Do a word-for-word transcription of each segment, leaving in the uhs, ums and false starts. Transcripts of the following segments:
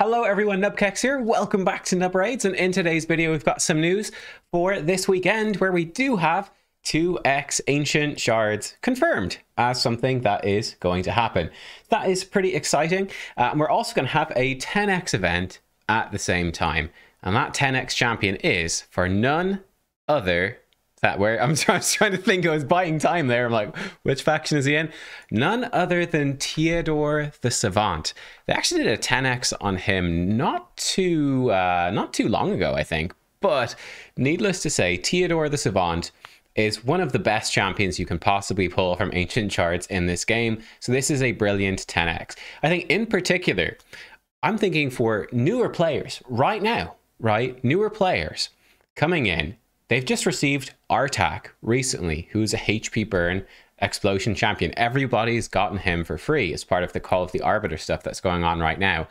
Hello everyone, Nubkex here. Welcome back to Nub Raids, and in today's video we've got some news for this weekend where we do have two X Ancient Shards confirmed as something that is going to happen. That is pretty exciting, uh, and we're also going to have a ten X event at the same time, and that ten X champion is for none other that where I'm, I was trying to think, I was biting time there. I'm like, which faction is he in? None other than Teodor the Savant. They actually did a ten X on him not too uh, not too long ago, I think. But needless to say, Teodor the Savant is one of the best champions you can possibly pull from Ancient Shards in this game. So this is a brilliant ten X. I think in particular, I'm thinking for newer players right now, right? Newer players coming in. They've just received Artak recently, who's a H P burn explosion champion. Everybody's gotten him for free as part of the Call of the Arbiter stuff that's going on right now.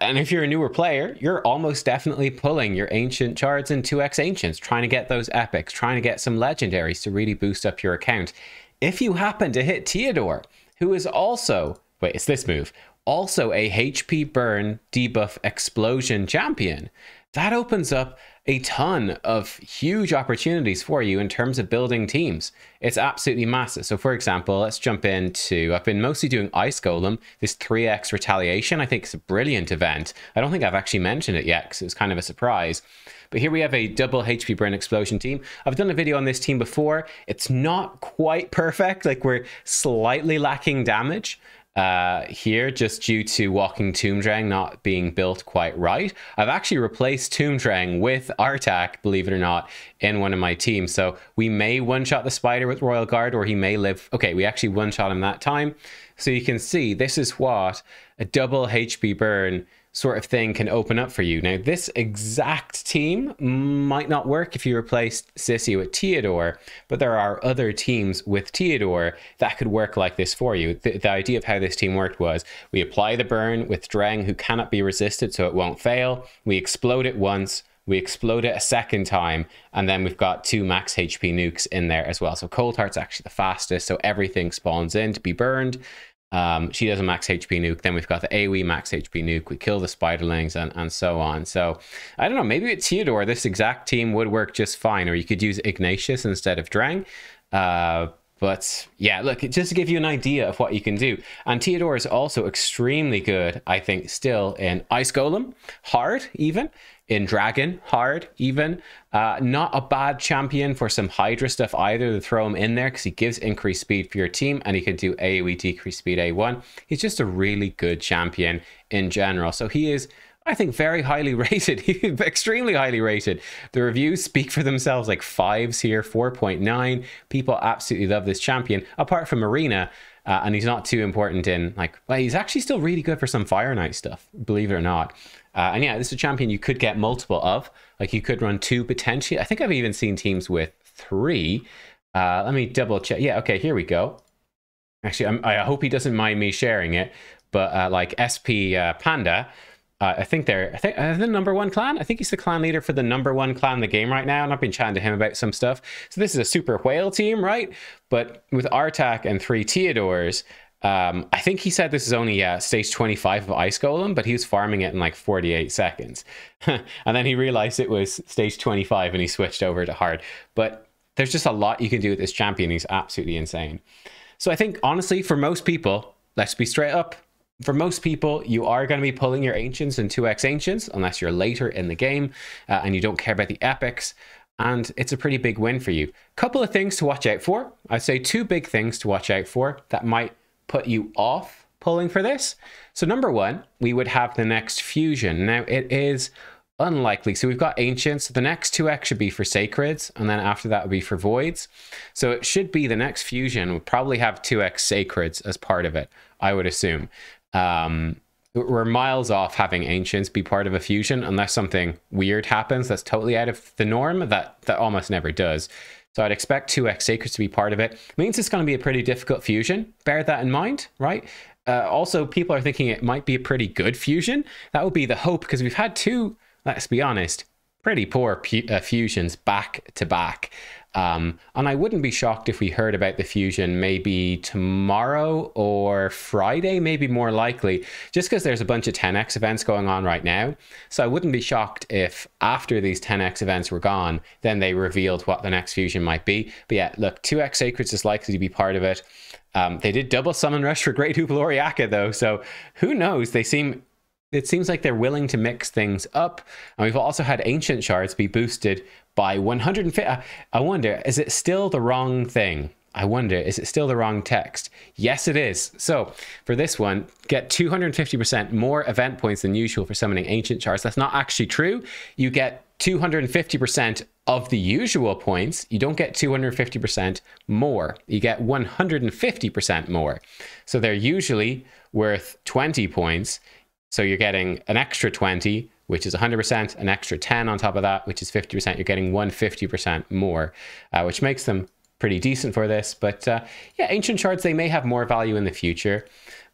And if you're a newer player, you're almost definitely pulling your Ancient Shards and two X Ancients, trying to get those epics, trying to get some legendaries to really boost up your account. If you happen to hit Teodor, who is also, wait, it's this move, also a H P burn debuff explosion champion, that opens up a ton of huge opportunities for you in terms of building teams. It's absolutely massive. So for example, let's jump into, I've been mostly doing Ice Golem, this three X retaliation. I think it's a brilliant event. I don't think I've actually mentioned it yet because it was kind of a surprise. But here we have a double H P burn explosion team. I've done a video on this team before. It's not quite perfect. Like we're slightly lacking damage uh here just due to walking Tombdreng not being built quite right. I've actually replaced Tombdreng with Artak, believe it or not, in one of my teams, so we may one-shot the Spider with Royal Guard, or he may live. Okay, we actually one-shot him that time, so you can see this is what a double H P burn sort of thing can open up for you. Now this exact team might not work if you replaced Sissi with Teodor, but there are other teams with Teodor that could work like this for you. The, the idea of how this team worked was we apply the burn with Drang, who cannot be resisted, so it won't fail. We explode it once, we explode it a second time, and then we've got two max H P nukes in there as well. So Cold Heart's actually the fastest, so everything spawns in to be burned. Um, she does a max H P nuke, then we've got the AoE max H P nuke, we kill the spiderlings, and, and so on. So, I don't know, maybe with Teodor, this exact team would work just fine, or you could use Ignatius instead of Drang. Uh, but, yeah, look, just to give you an idea of what you can do. And Teodor is also extremely good, I think, still in Ice Golem, hard even, in Dragon, hard even. Uh, not a bad champion for some Hydra stuff either, to throw him in there because he gives increased speed for your team and he can do AoE decrease speed A one. He's just a really good champion in general. So he is, I think, very highly rated, extremely highly rated. The reviews speak for themselves, like fives here, four point nine. People absolutely love this champion, apart from Marina. Uh, and he's not too important in, like, well, he's actually still really good for some Fire Knight stuff, believe it or not. Uh, and yeah, this is a champion you could get multiple of. Like, you could run two potentially. I think I've even seen teams with three. Uh, let me double check. Yeah, okay, here we go. Actually, I'm, I hope he doesn't mind me sharing it. But, uh, like, S P uh, Panda, uh, I think they're I think, uh, the number one clan. I think he's the clan leader for the number one clan in the game right now. And I've been chatting to him about some stuff. So this is a super whale team, right? But with Artak and three Teodors, Um, I think he said this is only uh, stage twenty-five of Ice Golem, but he was farming it in like forty-eight seconds. And then he realized it was stage twenty-five and he switched over to hard. But there's just a lot you can do with this champion. He's absolutely insane. So I think, honestly, for most people, let's be straight up. For most people, you are going to be pulling your Ancients and two X Ancients, unless you're later in the game uh, and you don't care about the epics. And it's a pretty big win for you. Couple of things to watch out for. I'd say two big things to watch out for that might put you off pulling for this. So number one, we would have the next Fusion. Now it is unlikely. So we've got Ancients. The next two X should be for Sacreds, and then after that would be for Voids. So it should be the next Fusion. We'll probably have two X Sacreds as part of it, I would assume. Um, we're miles off having Ancients be part of a Fusion, unless something weird happens that's totally out of the norm. That, that almost never does. So I'd expect two X Sacreds to be part of it. It means it's going to be a pretty difficult Fusion. Bear that in mind, right? Uh, also, people are thinking it might be a pretty good Fusion. That would be the hope, because we've had two, let's be honest, pretty poor uh, Fusions back to back. Um, and I wouldn't be shocked if we heard about the fusion maybe tomorrow or Friday, maybe more likely, just because there's a bunch of ten X events going on right now. So I wouldn't be shocked if after these ten X events were gone, then they revealed what the next fusion might be. But yeah, look, two X Sacreds is likely to be part of it. Um, they did double Summon Rush for Great Hoopaloriaka though, so who knows? They seem... It seems like they're willing to mix things up. And we've also had Ancient Shards be boosted by one hundred fifty. I wonder, is it still the wrong thing? I wonder, is it still the wrong text? Yes, it is. So for this one, get two hundred fifty percent more event points than usual for summoning Ancient Shards. That's not actually true. You get two hundred fifty percent of the usual points. You don't get two hundred fifty percent more. You get one hundred fifty percent more. So they're usually worth twenty points. So you're getting an extra twenty, which is one hundred percent, an extra ten on top of that, which is fifty percent. You're getting one hundred fifty percent more, uh, which makes them pretty decent for this. But uh, yeah, Ancient Shards, they may have more value in the future.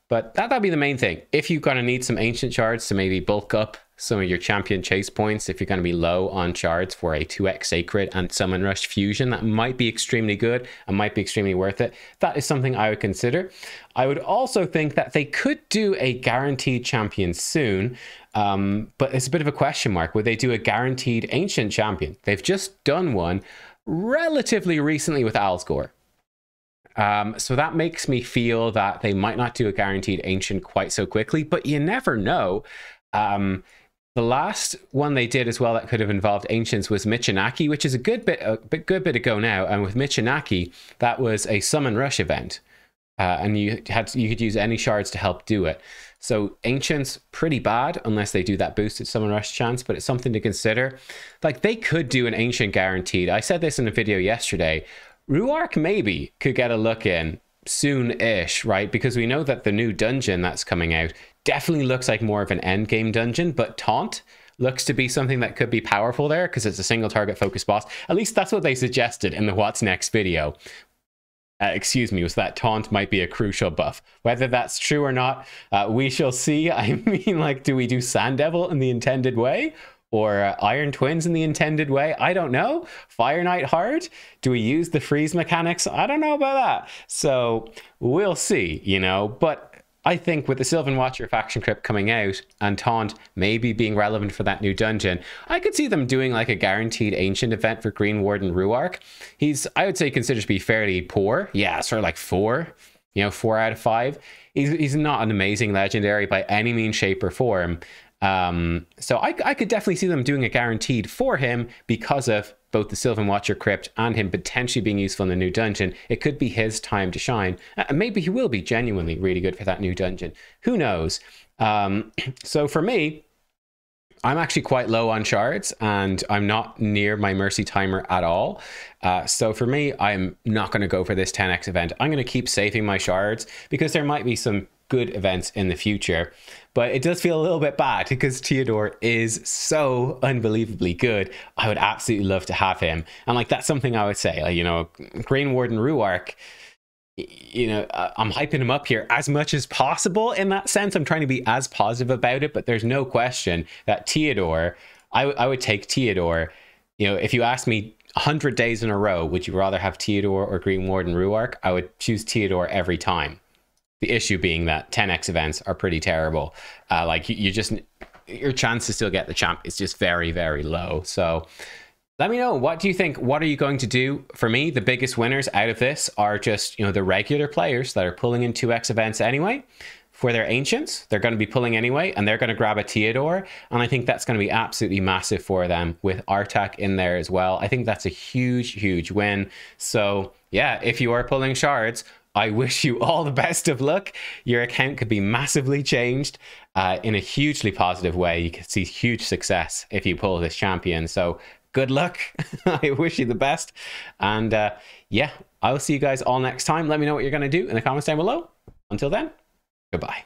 But that, that'll be the main thing. If you're going to need some Ancient Shards to maybe bulk up some of your champion chase points, if you're going to be low on shards for a two X Sacred and Summon Rush fusion, that might be extremely good and might be extremely worth it. That is something I would consider. I would also think that they could do a guaranteed champion soon, um, but it's a bit of a question mark. Would they do a guaranteed ancient champion? They've just done one relatively recently with Alsgor. Um, so that makes me feel that they might not do a guaranteed ancient quite so quickly, but you never know. Um, the last one they did as well that could have involved ancients was Michinaki, which is a good bit, a good bit ago now. And with Michinaki, that was a Summon Rush event, uh, and you had you could use any shards to help do it. So ancients pretty bad unless they do that boosted Summon Rush chance, but it's something to consider. Like they could do an ancient guaranteed. I said this in a video yesterday. Ruark maybe could get a look in soon-ish, right? Because we know that the new dungeon that's coming out definitely looks like more of an endgame dungeon, but Taunt looks to be something that could be powerful there because it's a single target focused boss. At least that's what they suggested in the What's Next video. Uh, excuse me, was that Taunt might be a crucial buff. Whether that's true or not, uh, we shall see. I mean, like, do we do Sand Devil in the intended way? Or uh, Iron Twins in the intended way? I don't know. Fire Knight hard? Do we use the freeze mechanics? I don't know about that. So we'll see, you know. But I think with the Sylvan Watcher Faction Crypt coming out and Taunt maybe being relevant for that new dungeon, I could see them doing like a guaranteed ancient event for Green Warden Ruark. He's, I would say, considered to be fairly poor. Yeah, sort of like four, you know, four out of five. He's, he's not an amazing legendary by any mean, shape or form. Um, so I, I could definitely see them doing a guaranteed for him because of both the Sylvan Watcher Crypt and him potentially being useful in the new dungeon. It could be his time to shine. And maybe he will be genuinely really good for that new dungeon. Who knows? Um, so for me, I'm actually quite low on shards and I'm not near my mercy timer at all. Uh, so for me, I'm not going to go for this ten X event. I'm going to keep saving my shards because there might be some good events in the future. But it does feel a little bit bad because Teodor is so unbelievably good. I would absolutely love to have him. And like, that's something I would say, like, you know, Green Warden Ruark, you know, I'm hyping him up here as much as possible in that sense. I'm trying to be as positive about it, but there's no question that Teodor, I, I would take Teodor. You know, if you asked me one hundred days in a row, would you rather have Teodor or Green Warden Ruark? I would choose Teodor every time. The issue being that ten X events are pretty terrible. Uh, like you, you just, your chance to still get the champ is just very, very low. So let me know, what do you think? What are you going to do? For me, the biggest winners out of this are just, you know, the regular players that are pulling in two X events anyway. For their ancients, they're going to be pulling anyway, and they're going to grab a Teodor, and I think that's going to be absolutely massive for them with Artak in there as well. I think that's a huge, huge win. So yeah, if you are pulling shards, I wish you all the best of luck. Your account could be massively changed uh, in a hugely positive way. You could see huge success if you pull this champion. So good luck. I wish you the best. And uh, yeah, I will see you guys all next time. Let me know what you're going to do in the comments down below. Until then, goodbye.